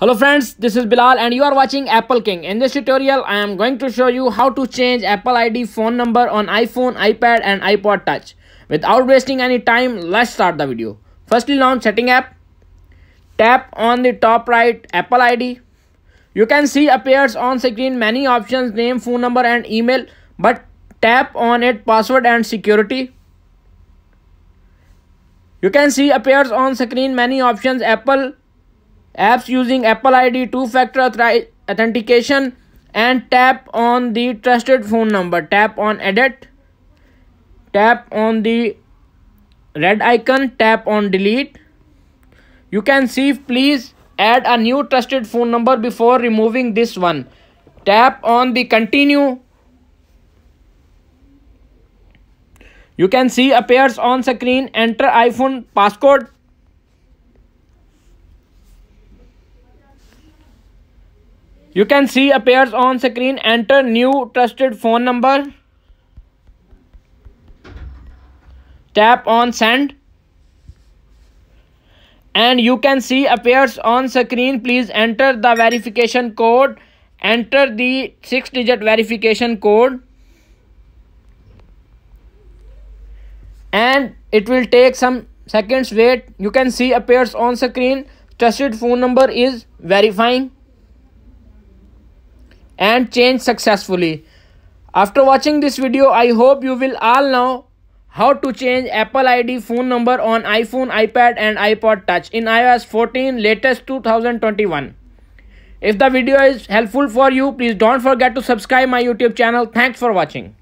Hello friends, this is Bilal and you are watching Apple King. In this tutorial, I am going to show you how to change Apple ID phone number on iPhone, iPad and iPod Touch. Without wasting any time, let's start the video. Firstly, launch Setting app. Tap on the top right, Apple ID. You can see appears on screen many options, name, phone number and email. But tap on it, password and security. You can see appears on screen many options, Apple apps using Apple ID, two-factor authentication, and tap on the trusted phone number. Tap on edit, tap on the red icon, tap on delete. You can see please add a new trusted phone number before removing this one. Tap on the continue. You can see appears on screen enter iPhone passcode. You can see appears on screen enter new trusted phone number. Tap on send. And you can see appears on screen please enter the verification code. Enter the 6-digit verification code. And it will take some seconds wait. You can see appears on screen trusted phone number is verifying. And change successfully. After watching this video, I hope you will all know how to change Apple ID phone number on iPhone, iPad and iPod Touch in iOS 14 latest 2021. If the video is helpful for you, please don't forget to subscribe my YouTube channel. Thanks for watching.